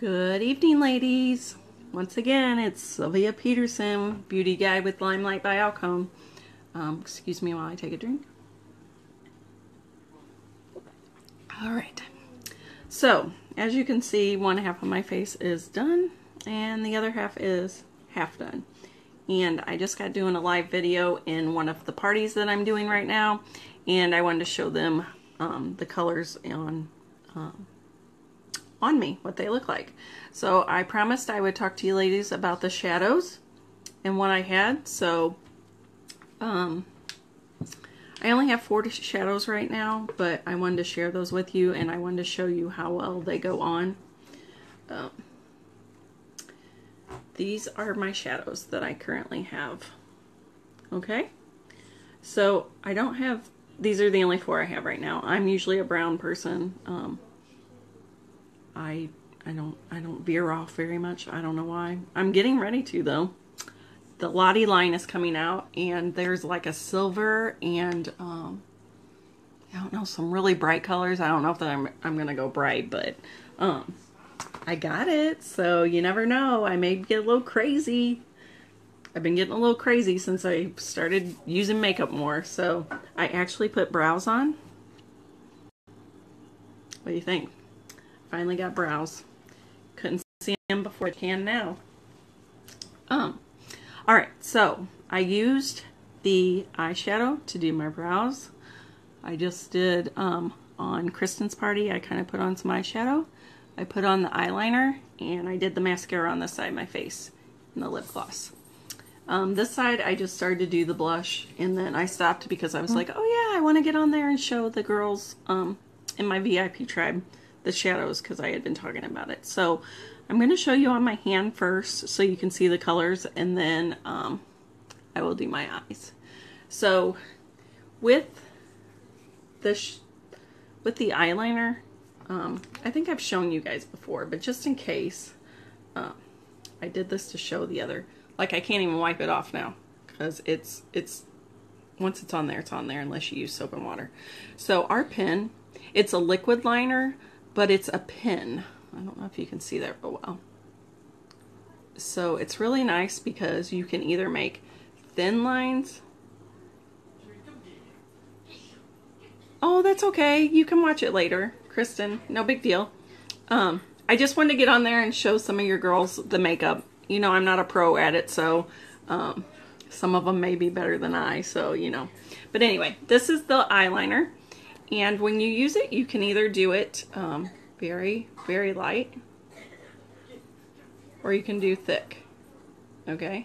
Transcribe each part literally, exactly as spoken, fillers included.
Good evening, ladies. Once again, it's Sylvia Peterson, Beauty Guide with Limelight by Alcone. Um, excuse me while I take a drink. All right. So, as you can see, one half of my face is done, and the other half is half done. And I just got doing a live video in one of the parties that I'm doing right now, and I wanted to show them um, the colors on um, on me, what they look like. So I promised I would talk to you ladies about the shadows and what I had. So um, I only have four shadows right now, but I wanted to share those with you, and I wanted to show you how well they go on. Um, these are my shadows that I currently have. Okay, so I don't have, these are the only four I have right now. I'm usually a brown person. Um, I I don't I don't veer off very much. I don't know why. I'm getting ready to though. The Lottie line is coming out, and there's like a silver and um, I don't know, some really bright colors. I don't know if that I'm I'm gonna go bright, but um, I got it. So you never know. I may get a little crazy. I've been getting a little crazy since I started using makeup more. So I actually put brows on. What do you think? Finally got brows. Couldn't see them before, I can now. Um, alright, so I used the eyeshadow to do my brows. I just did um, on Kristen's party, I kind of put on some eyeshadow. I put on the eyeliner, and I did the mascara on this side of my face and the lip gloss. Um, this side, I just started to do the blush, and then I stopped because I was like, oh yeah, I want to get on there and show the girls um, in my V I P tribe the shadows, because I had been talking about it. So I'm going to show you on my hand first so you can see the colors, and then um, I will do my eyes. So with the sh with the eyeliner, um, I think I've shown you guys before, but just in case, um, I did this to show the other. Like, I can't even wipe it off now because it's it's once it's on there, it's on there unless you use soap and water. So our pen, it's a liquid liner, but it's a pen. I don't know if you can see that real well. So it's really nice because you can either make thin lines. Oh, that's okay. You can watch it later, Kristen. No big deal. Um, I just wanted to get on there and show some of your girls the makeup. You know, I'm not a pro at it, so um, some of them may be better than I, so, you know. But anyway, this is the eyeliner. And when you use it, you can either do it um, very, very light, or you can do thick, okay?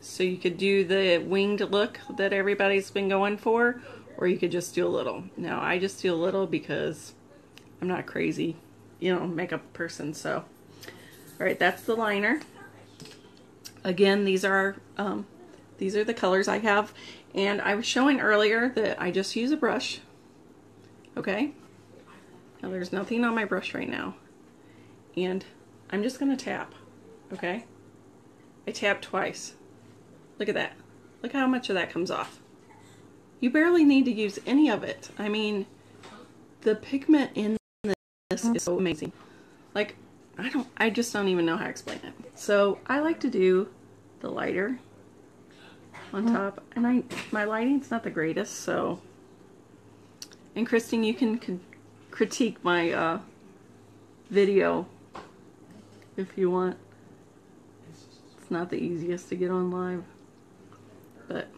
So you could do the winged look that everybody's been going for, or you could just do a little. Now, I just do a little because I'm not a crazy, you know, makeup person, so. All right, that's the liner. Again, these are, um, these are the colors I have. And I was showing earlier that I just use a brush. Okay, now there's nothing on my brush right now, and I'm just gonna tap. Okay, I tap twice. Look at that. Look how much of that comes off. You barely need to use any of it. I mean, the pigment in this is so amazing. Like, I don't I just don't even know how to explain it. So I like to do the lighter on top, and I my lighting's not the greatest, so. And Kristen, you can critique my uh, video if you want. It's not the easiest to get on live, but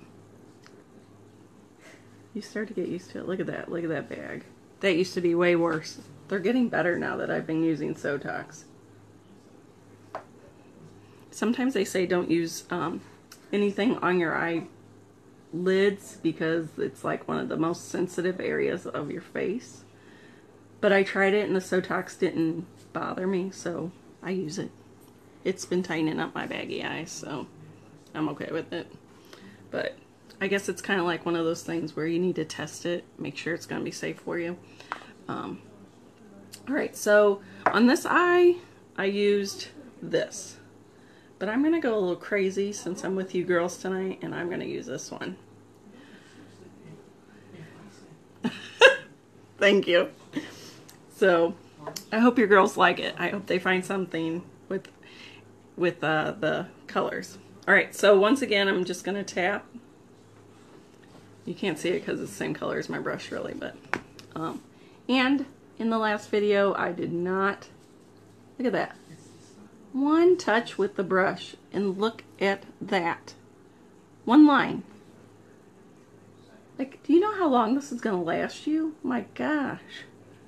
you start to get used to it. Look at that. Look at that bag. That used to be way worse. They're getting better now that I've been using Sotox. Sometimes they say don't use um, anything on your eye lids because it's like one of the most sensitive areas of your face, but I tried it and the Sotox didn't bother me, so I use it. It's been tightening up my baggy eyes, so I'm okay with it. But I guess it's kind of like one of those things where you need to test it, make sure it's going to be safe for you. Um, alright, so on this eye I used this, but I'm going to go a little crazy since I'm with you girls tonight, and I'm going to use this one. Thank you. So I hope your girls like it. I hope they find something with with uh, the colors. All right, so once again, I'm just gonna tap. You can't see it because it's the same color as my brush, really, but. Um, and in the last video, I did not, look at that. One touch with the brush, and look at that. One line. Like, do you know how long this is gonna last you? My gosh.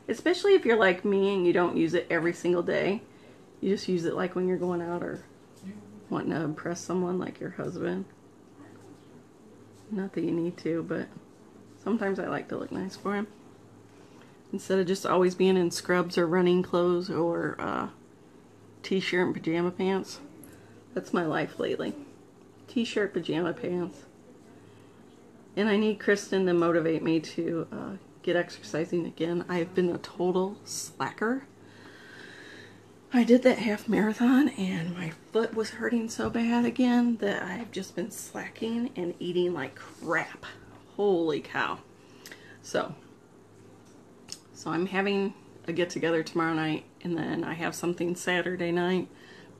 Especially if you're like me and you don't use it every single day. You just use it like when you're going out or wanting to impress someone like your husband. Not that you need to, but sometimes I like to look nice for him. Instead of just always being in scrubs or running clothes or uh, t-shirt and pajama pants. That's my life lately. T-shirt, pajama pants. And I need Kristen to motivate me to uh, get exercising again. I've been a total slacker. I did that half marathon and my foot was hurting so bad again that I've just been slacking and eating like crap. Holy cow. So, so I'm having a get together tomorrow night, and then I have something Saturday night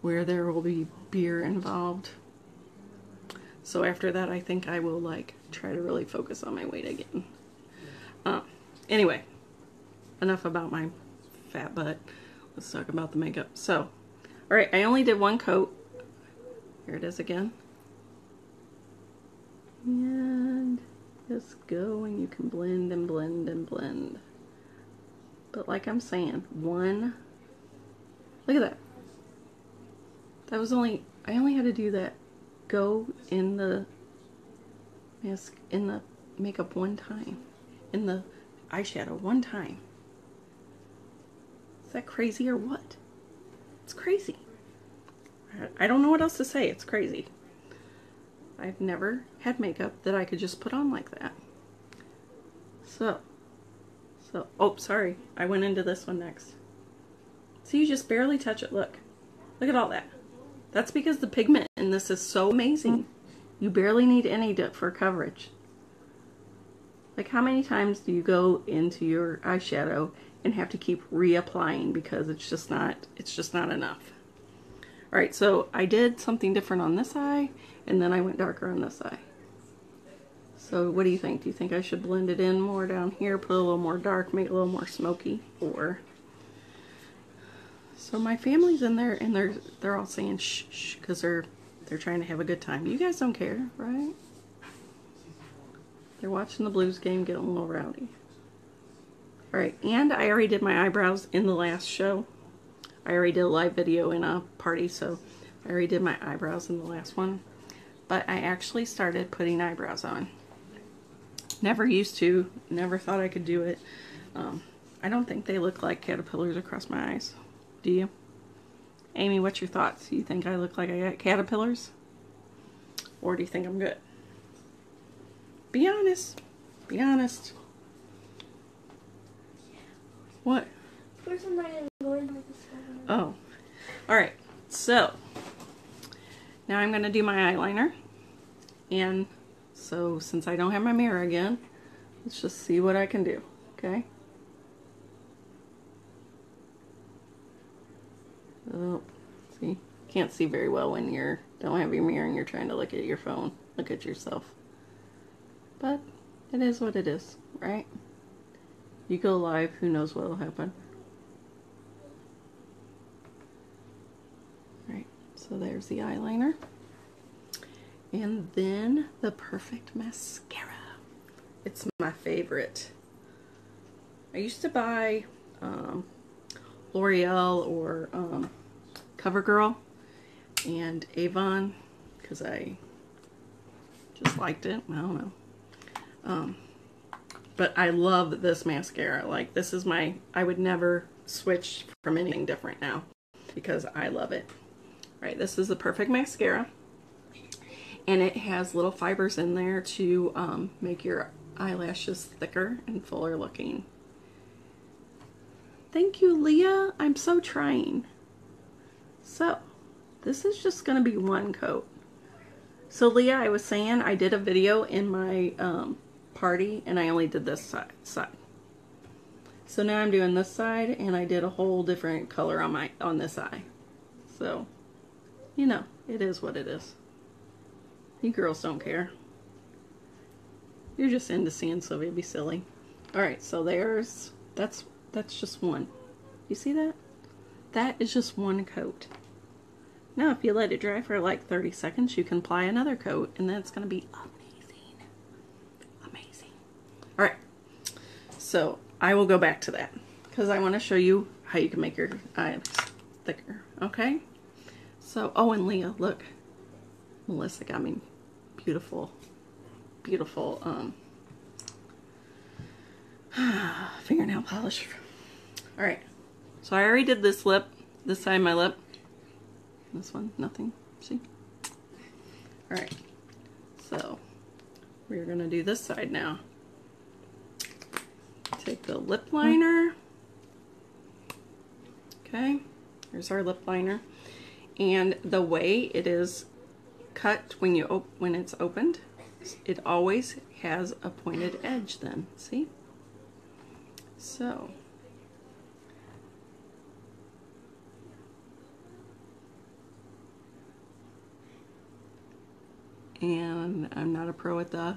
where there will be beer involved. So after that, I think I will like try to really focus on my weight again. Um, anyway, enough about my fat butt. Let's talk about the makeup. So, all right, I only did one coat. Here it is again. And just go, and you can blend and blend and blend. But like I'm saying, one, look at that. That was only, I only had to do that. Go in the mask, in the makeup one time. In the eyeshadow one time. Is that crazy or what? It's crazy. I don't know what else to say. It's crazy. I've never had makeup that I could just put on like that. So, so, oh, sorry. I went into this one next. So you just barely touch it. Look. Look at all that. That's because the pigment in this is so amazing. You barely need any dip for coverage. Like, how many times do you go into your eyeshadow and have to keep reapplying because it's just not, it's just not enough. All right, so I did something different on this eye, and then I went darker on this eye. So what do you think? Do you think I should blend it in more down here, put a little more dark, make it a little more smoky, or? So my family's in there, and they're they're all saying shh, shh, because they're they're trying to have a good time. You guys don't care, right? They're watching the Blues game, getting a little rowdy. All right, and I already did my eyebrows in the last show. I already did a live video in a party, so I already did my eyebrows in the last one. But I actually started putting eyebrows on. Never used to, never thought I could do it. Um, I don't think they look like caterpillars across my eyes. Do you? Amy, what's your thoughts? Do you think I look like I got caterpillars? Or do you think I'm good? Be honest. Be honest. What? Oh. Alright. So, now I'm going to do my eyeliner. And so, since I don't have my mirror again, let's just see what I can do. Okay? Oh, see? Can't see very well when you don't have your mirror and you're trying to look at your phone. Look at yourself. But, it is what it is, right? You go live, who knows what will happen. Alright, so there's the eyeliner. And then the Perfect Mascara. It's my favorite. I used to buy um, L'Oreal or um, Cover Girl and Avon because I just liked it. I don't know. Um, But I love this mascara. Like, this is my, I would never switch from anything different now because I love it. All right, this is the Perfect Mascara. And it has little fibers in there to um, make your eyelashes thicker and fuller looking. Thank you, Leah. I'm so trying. So, this is just going to be one coat. So, Leah, I was saying I did a video in my, um, party, and I only did this side, side. So now I'm doing this side, and I did a whole different color on my on this eye. So, you know, it is what it is. You girls don't care. You're just into seeing Sylvia be silly. Alright, so there's, that's, that's just one. You see that? That is just one coat. Now if you let it dry for like thirty seconds, you can apply another coat, and that's going to be amazing. Amazing. Alright, so I will go back to that, because I want to show you how you can make your eyes thicker, okay? So, oh, and Leah, look. Melissa got me beautiful, beautiful um, fingernail polish. Alright, so I already did this lip, this side of my lip. This one, nothing, see? Alright, so we're going to do this side now. Take the lip liner. Okay, here's our lip liner. And the way it is cut when you op when it's opened, it always has a pointed edge then, see? So, and I'm not a pro at the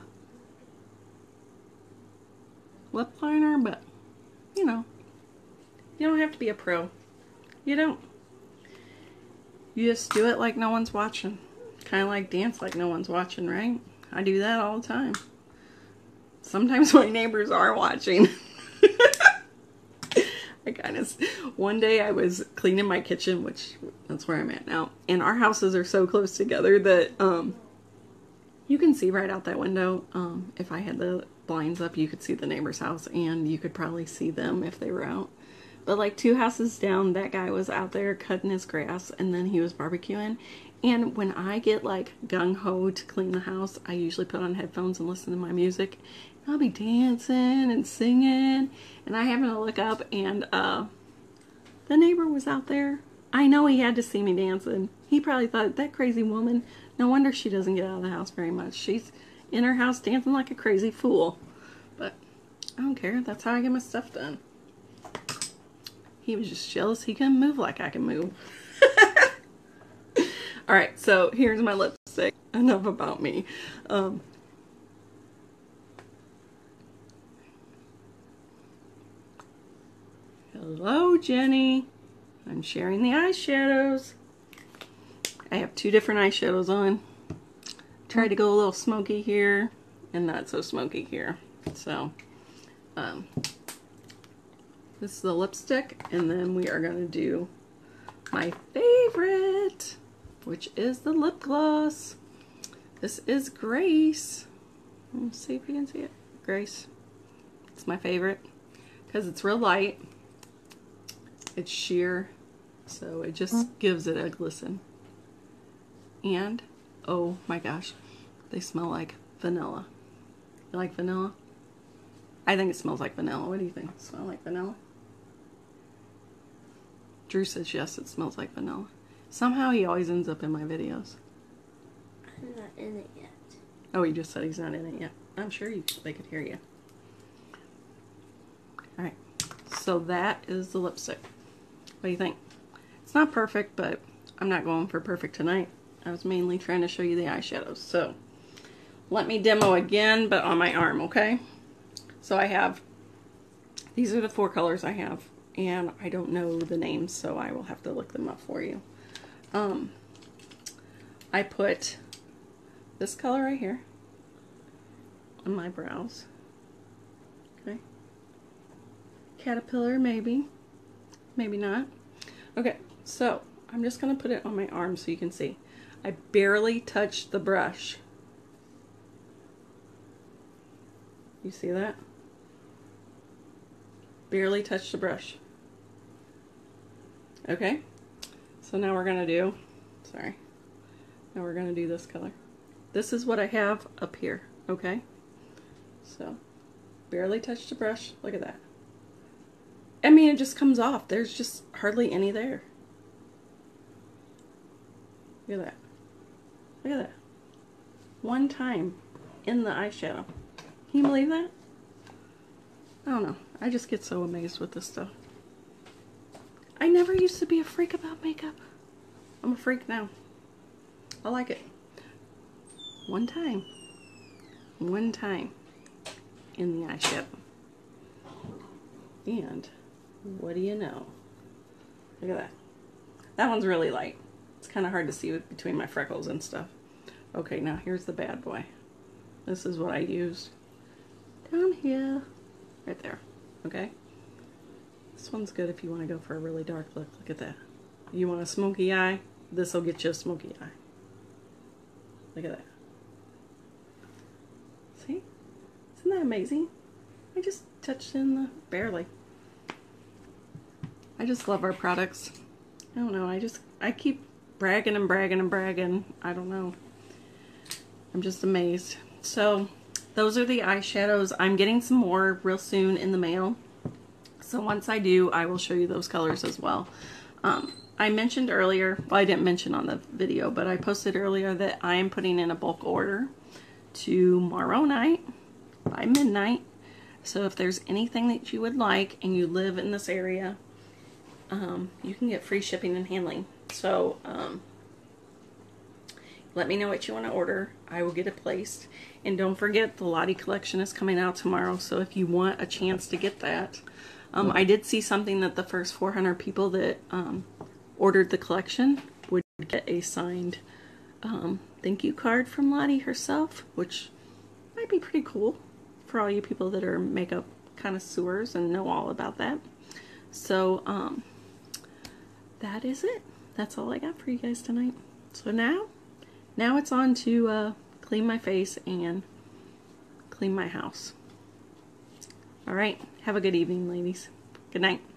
lip liner, but you know, you don't have to be a pro. You don't. You just do it like no one's watching. Kind of like dance like no one's watching, right? I do that all the time. Sometimes my neighbors are watching. I kind of, one day I was cleaning my kitchen, which that's where I'm at now, and our houses are so close together that um, you can see right out that window. Um, if I had the blinds up, you could see the neighbor's house, and you could probably see them if they were out. But like two houses down, that guy was out there cutting his grass, and then he was barbecuing. And when I get like gung-ho to clean the house, I usually put on headphones and listen to my music. And I'll be dancing and singing, and I happen to look up, and uh, the neighbor was out there. I know he had to see me dancing. He probably thought, that crazy woman, no wonder she doesn't get out of the house very much. She's in her house dancing like a crazy fool. But I don't care. That's how I get my stuff done. He was just jealous he couldn't move like I can move. Alright, so here's my lipstick. Enough about me. Um, hello, Jenny. I'm sharing the eyeshadows. I have two different eyeshadows on. Tried to go a little smoky here and not so smoky here. So, um, this is the lipstick, and then we are going to do my favorite, which is the lip gloss. This is Grace. Let's see if you can see it. Grace. It's my favorite because it's real light. It's sheer, so it just gives it a glisten. And, oh my gosh, they smell like vanilla. You like vanilla? I think it smells like vanilla. What do you think? Smell like vanilla? Drew says yes, it smells like vanilla. Somehow he always ends up in my videos. I'm not in it yet. Oh, he just said he's not in it yet. I'm sure you, they could hear you. Alright, so that is the lipstick. What do you think? It's not perfect, but I'm not going for perfect tonight. I was mainly trying to show you the eyeshadows. So, let me demo again, but on my arm, okay? So I have, these are the four colors I have, and I don't know the names, so I will have to look them up for you. Um, I put this color right here on my brows. Okay. Caterpillar, maybe. Maybe not. Okay, so I'm just going to put it on my arm so you can see. I barely touched the brush. You see that? Barely touched the brush. Okay, so now we're gonna do, sorry, now we're gonna do this color. This is what I have up here, okay? So, barely touched the brush, look at that. I mean, it just comes off, there's just hardly any there. Look at that. Look at that. One time in the eyeshadow. Can you believe that? I don't know. I just get so amazed with this stuff. I never used to be a freak about makeup. I'm a freak now. I like it. One time. One time. In the eye ship. And what do you know? Look at that. That one's really light. It's kind of hard to see with, between my freckles and stuff. Okay, now here's the bad boy. This is what I used. Down here. Right there. Okay? This one's good if you want to go for a really dark look. Look at that. You want a smoky eye? This will get you a smoky eye. Look at that. See? Isn't that amazing? I just touched in the... barely. I just love our products. I don't know. I just... I keep bragging and bragging and bragging. I don't know. I'm just amazed. So, those are the eyeshadows. I'm getting some more real soon in the mail. So once I do, I will show you those colors as well. Um, I mentioned earlier, well I didn't mention on the video, but I posted earlier that I am putting in a bulk order tomorrow night by midnight. So if there's anything that you would like and you live in this area, um, you can get free shipping and handling. So um, let me know what you want to order. I will get it placed. And don't forget, the Lottie collection is coming out tomorrow. So if you want a chance to get that, um, I did see something that the first four hundred people that um, ordered the collection would get a signed um, thank you card from Lottie herself, which might be pretty cool for all you people that are makeup connoisseurs and know all about that. So um, that is it. That's all I got for you guys tonight. So now, now it's on to uh, clean my face and clean my house. All right. Have a good evening, ladies. Good night.